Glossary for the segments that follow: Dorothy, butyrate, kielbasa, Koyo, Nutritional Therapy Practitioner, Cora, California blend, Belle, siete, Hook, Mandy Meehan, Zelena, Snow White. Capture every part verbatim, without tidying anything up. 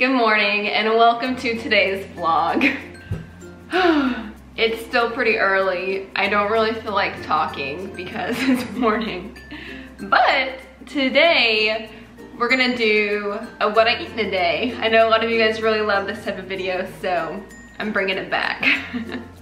Good morning and welcome to today's vlog. It's still pretty early. I don't really feel like talking because it's morning. But today we're gonna do a what I eat in a day. I know a lot of you guys really love this type of video, so I'm bringing it back.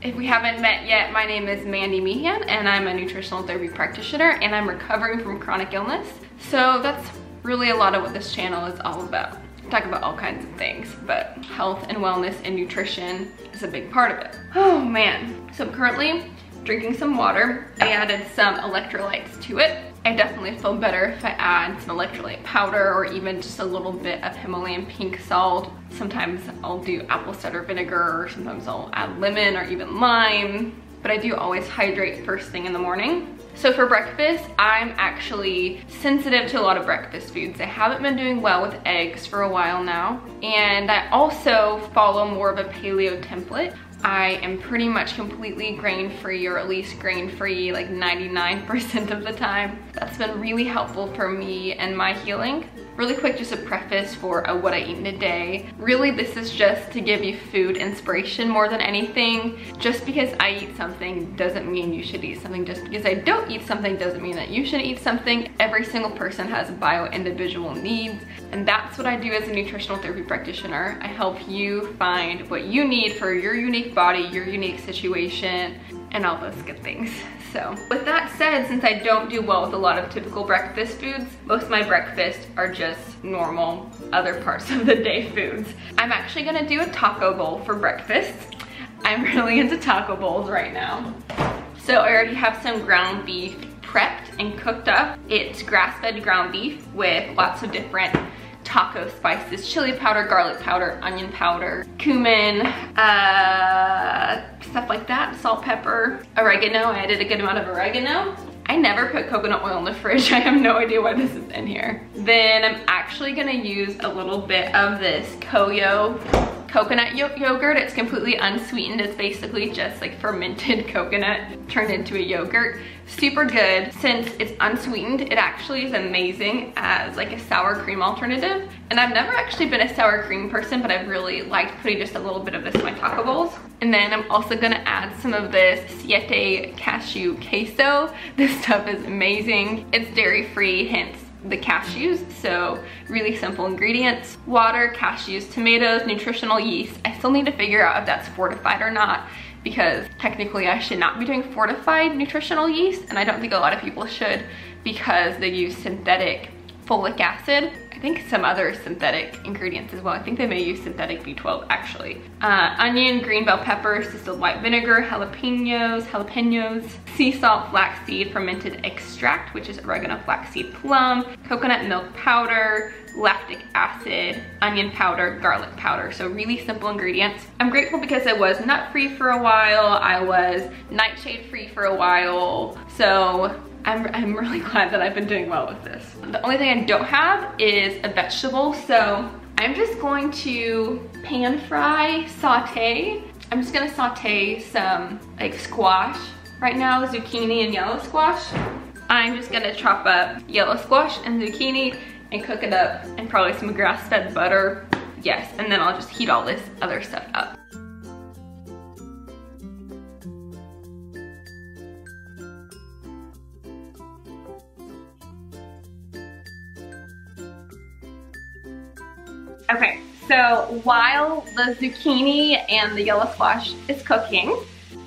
If we haven't met yet, my name is Mandy Meehan and I'm a nutritional therapy practitioner and I'm recovering from chronic illness. So that's really a lot of what this channel is all about. I talk about all kinds of things, but health and wellness and nutrition is a big part of it. Oh man. So I'm currently drinking some water. I added some electrolytes to it. I definitely feel better if I add some electrolyte powder or even just a little bit of Himalayan pink salt. Sometimes I'll do apple cider vinegar, or sometimes I'll add lemon or even lime, but I do always hydrate first thing in the morning. So for breakfast, I'm actually sensitive to a lot of breakfast foods. I haven't been doing well with eggs for a while now, and I also follow more of a paleo template. I am pretty much completely grain-free, or at least grain-free like ninety-nine percent of the time. That's been really helpful for me and my healing. Really quick, just a preface for a what I eat in a day. Really, this is just to give you food inspiration more than anything. Just because I eat something doesn't mean you should eat something. Just because I don't eat something doesn't mean that you should eat something. Every single person has bio-individual needs, and that's what I do as a nutritional therapy practitioner. I help you find what you need for your unique body, your unique situation, and all those good things. So with that said, since I don't do well with a lot of typical breakfast foods, most of my breakfasts are just normal other parts of the day foods. I'm actually gonna do a taco bowl for breakfast. I'm really into taco bowls right now. So I already have some ground beef prepped and cooked up. It's grass-fed ground beef with lots of different taco spices: chili powder, garlic powder, onion powder, cumin, uh, stuff like that, salt, pepper, oregano. I added a good amount of oregano. I never put coconut oil in the fridge. I have no idea why this is in here. Then I'm actually gonna use a little bit of this Koyo coconut yogurt. It's completely unsweetened. It's basically just like fermented coconut turned into a yogurt. Super good. Since it's unsweetened, it actually is amazing as like a sour cream alternative. And I've never actually been a sour cream person, but I've really liked putting just a little bit of this in my taco bowls. And then I'm also gonna add some of this Siete cashew queso. This stuff is amazing. It's dairy-free, hence the cashews. So really simple ingredients: water, cashews, tomatoes, nutritional yeast. I still need to figure out if that's fortified or not, because technically I should not be doing fortified nutritional yeast, and I don't think a lot of people should because they use synthetic folic acid. I think some other synthetic ingredients as well. I think they may use synthetic B twelve actually. Uh, onion, green bell peppers, distilled white vinegar, jalapenos, jalapenos, sea salt, flaxseed, fermented extract, which is oregano, flaxseed, plum, coconut milk powder, lactic acid, onion powder, garlic powder. So really simple ingredients. I'm grateful because I was nut free for a while. I was nightshade free for a while. So I'm, I'm really glad that I've been doing well with this. The only thing I don't have is a vegetable, so I'm just going to pan fry, saute. I'm just gonna saute some like squash right now, zucchini and yellow squash. I'm just gonna chop up yellow squash and zucchini and cook it up, and probably some grass-fed butter. Yes, and then I'll just heat all this other stuff up. Okay, so while the zucchini and the yellow squash is cooking,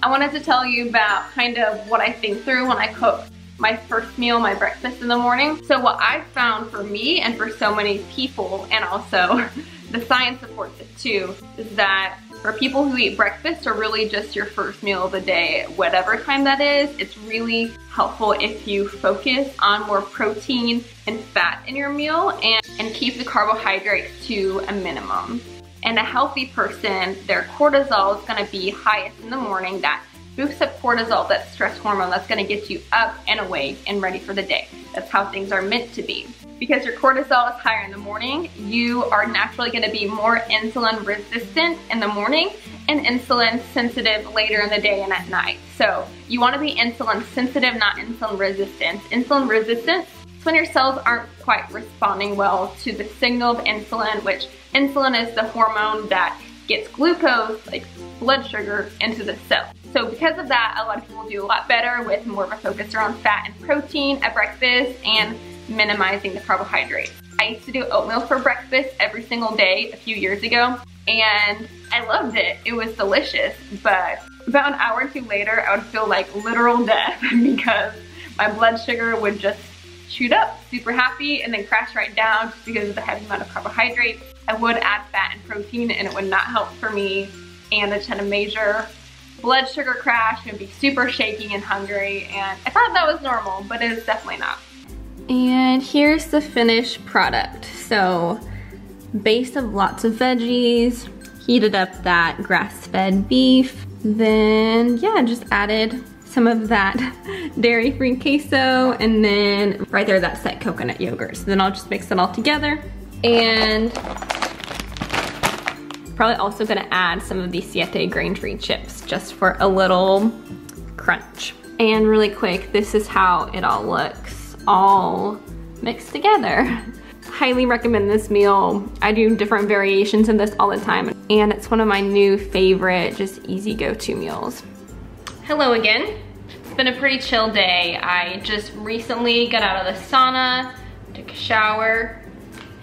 I wanted to tell you about kind of what I think through when I cook my first meal, my breakfast in the morning. So what I've found for me and for so many people, and also the science supports it too, is that for people who eat breakfast or really just your first meal of the day, whatever time that is, it's really helpful if you focus on more protein and fat in your meal and, and keep the carbohydrates to a minimum. And a healthy person, their cortisol is gonna be highest in the morning. That boosts up cortisol, that stress hormone that's gonna get you up and awake and ready for the day. That's how things are meant to be. Because your cortisol is higher in the morning, you are naturally gonna be more insulin resistant in the morning and insulin sensitive later in the day and at night. So you wanna be insulin sensitive, not insulin resistant. Insulin resistance Splinter cells aren't quite responding well to the signal of insulin, which insulin is the hormone that gets glucose, like blood sugar, into the cell. So because of that, a lot of people do a lot better with more of a focus around fat and protein at breakfast and minimizing the carbohydrates. I used to do oatmeal for breakfast every single day a few years ago, and I loved it. It was delicious, but about an hour or two later, I would feel like literal death because my blood sugar would just shoot up super happy and then crash right down just because of the heavy amount of carbohydrates. I would add fat and protein and it would not help for me, and a ton of major blood sugar crash and be super shaky and hungry, and I thought that was normal, but it is definitely not. And here's the finished product. So base of lots of veggies, heated up that grass-fed beef, then yeah, just added some of that dairy-free queso, and then right there that's that coconut yogurt. So then I'll just mix it all together, and probably also gonna add some of the Siete grain-free chips just for a little crunch. And really quick, this is how it all looks, all mixed together. Highly recommend this meal. I do different variations of this all the time, and it's one of my new favorite, just easy go-to meals. Hello again. It's been a pretty chill day. I just recently got out of the sauna, took a shower,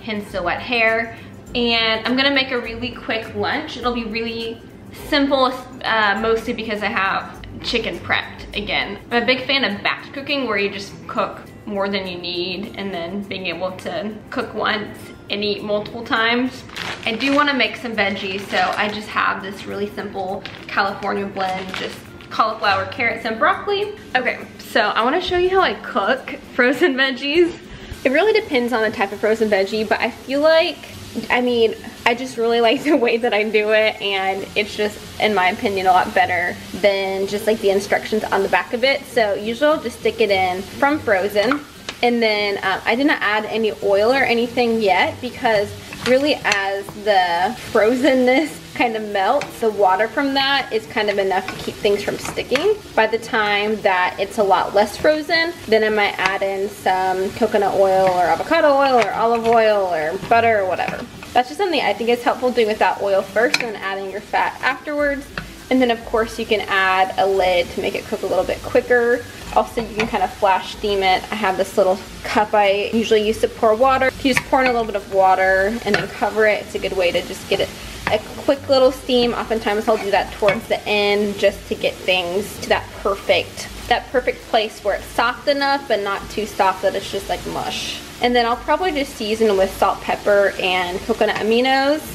hence the wet hair, and I'm gonna make a really quick lunch. It'll be really simple, uh, mostly because I have chicken prepped again. I'm a big fan of batch cooking, where you just cook more than you need and then being able to cook once and eat multiple times. I do wanna make some veggies, so I just have this really simple California blend, just cauliflower, carrots, and broccoli. Okay, so I wanna show you how I cook frozen veggies. It really depends on the type of frozen veggie, but I feel like, I mean, I just really like the way that I do it, and it's just, in my opinion, a lot better than just like the instructions on the back of it. So usually I'll just stick it in from frozen, and then um, I didn't add any oil or anything yet, because really as the frozenness kind of melts, the water from that is kind of enough to keep things from sticking. By the time that it's a lot less frozen, then I might add in some coconut oil or avocado oil or olive oil or butter or whatever. That's just something I think is helpful, doing without oil first and then adding your fat afterwards. And then of course you can add a lid to make it cook a little bit quicker. Also, you can kind of flash steam it. I have this little cup I usually use to pour water. If you just pour in a little bit of water and then cover it, it's a good way to just get it a quick little steam. Oftentimes I'll do that towards the end just to get things to that perfect, that perfect place where it's soft enough but not too soft that it's just like mush. And then I'll probably just season with salt, pepper, and coconut aminos.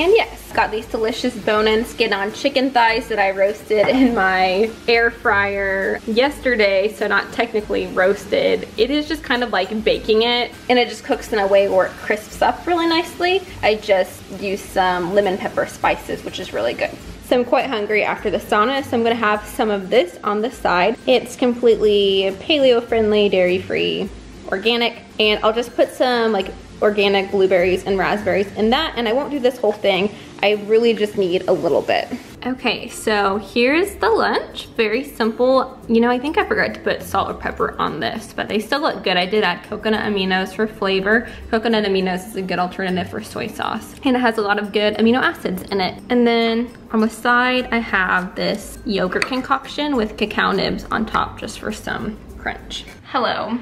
And yes, got these delicious bone-in skin-on chicken thighs that I roasted in my air fryer yesterday, so not technically roasted. It is just kind of like baking it, and it just cooks in a way where it crisps up really nicely. I just use some lemon pepper spices, which is really good. So I'm quite hungry after the sauna, so I'm gonna have some of this on the side. It's completely paleo-friendly, dairy-free, organic, and I'll just put some like organic blueberries and raspberries in that, and I won't do this whole thing. I really just need a little bit. Okay, so here's the lunch. Very simple. You know, I think I forgot to put salt or pepper on this, but they still look good. I did add coconut aminos for flavor. Coconut aminos is a good alternative for soy sauce, and it has a lot of good amino acids in it. And then on the side, I have this yogurt concoction with cacao nibs on top just for some crunch. Hello.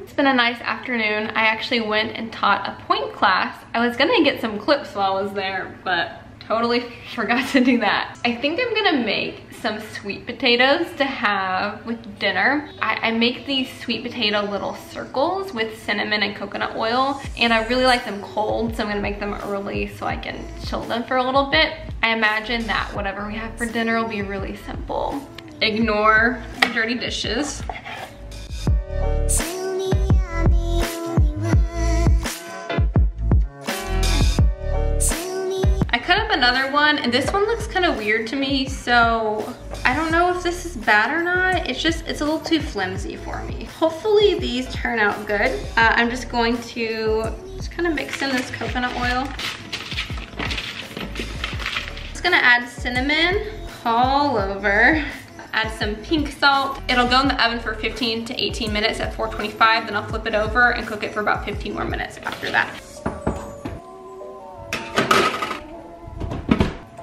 It's been a nice afternoon. I actually went and taught a point class. I was gonna get some clips while I was there, but totally forgot to do that. I think I'm gonna make some sweet potatoes to have with dinner. I, I make these sweet potato little circles with cinnamon and coconut oil, and I really like them cold, so I'm gonna make them early so I can chill them for a little bit. I imagine that whatever we have for dinner will be really simple. Ignore the dirty dishes. Another one, and this one looks kind of weird to me, so I don't know if this is bad or not. It's just, it's a little too flimsy for me. Hopefully these turn out good. uh, I'm just going to just kind of mix in this coconut oil. Just gonna add cinnamon all over. add some pink salt. It'll go in the oven for fifteen to eighteen minutes at four twenty-five, then I'll flip it over and cook it for about fifteen more minutes after that.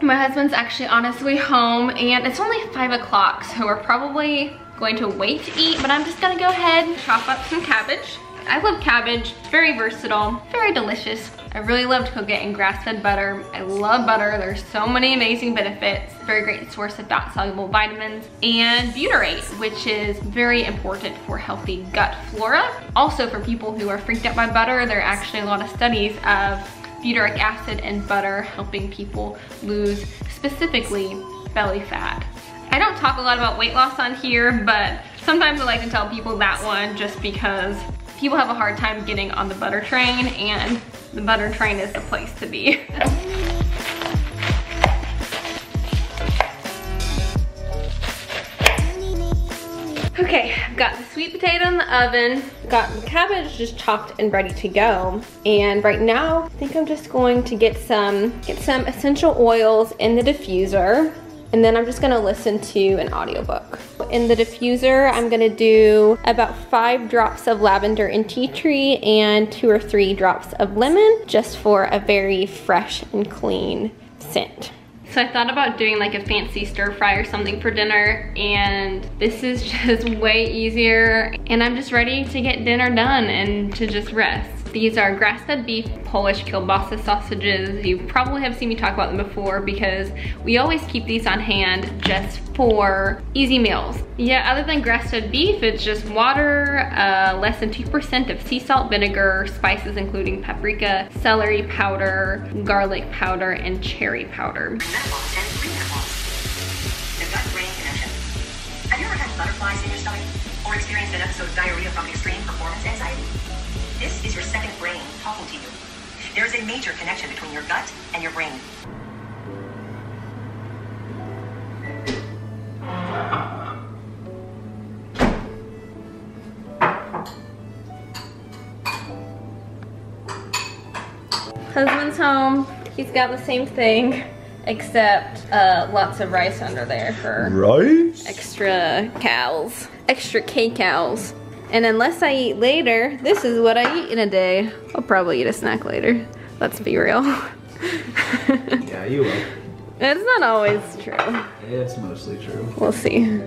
My husband's actually on his way home and it's only five o'clock, so we're probably going to wait to eat, but I'm just gonna go ahead and chop up some cabbage. I love cabbage, it's very versatile, very delicious. I really love to cook it in grass-fed butter. I love butter, there's so many amazing benefits. Very great source of fat-soluble vitamins and butyrate, which is very important for healthy gut flora. Also for people who are freaked out by butter, there are actually a lot of studies of butyric acid and butter helping people lose specifically belly fat. I don't talk a lot about weight loss on here, but sometimes I like to tell people that one just because people have a hard time getting on the butter train, and the butter train is the place to be. Okay, I've got the sweet potato in the oven, got the cabbage just chopped and ready to go. And right now, I think I'm just going to get some, get some essential oils in the diffuser, and then I'm just gonna listen to an audiobook. In the diffuser, I'm gonna do about five drops of lavender and tea tree and two or three drops of lemon, just for a very fresh and clean scent. So I thought about doing like a fancy stir fry or something for dinner, and this is just way easier, and I'm just ready to get dinner done and to just rest. These are grass-fed beef Polish kielbasa sausages. You probably have seen me talk about them before because we always keep these on hand just for easy meals. Yeah, other than grass-fed beef, it's just water, uh, less than two percent of sea salt, vinegar, spices including paprika, celery powder, garlic powder, and cherry powder. The gut-brain connection. Have you ever had butterflies in your stomach or experienced an episode of diarrhea from extreme performance anxiety? This is your second brain talking to you. There is a major connection between your gut and your brain. Husband's home. He's got the same thing, except uh, lots of rice under there for rice? Extra cows, extra K-cows. And unless I eat later, this is what I eat in a day. I'll probably eat a snack later. Let's be real. Yeah, you will. It's not always true. It's mostly true. We'll see.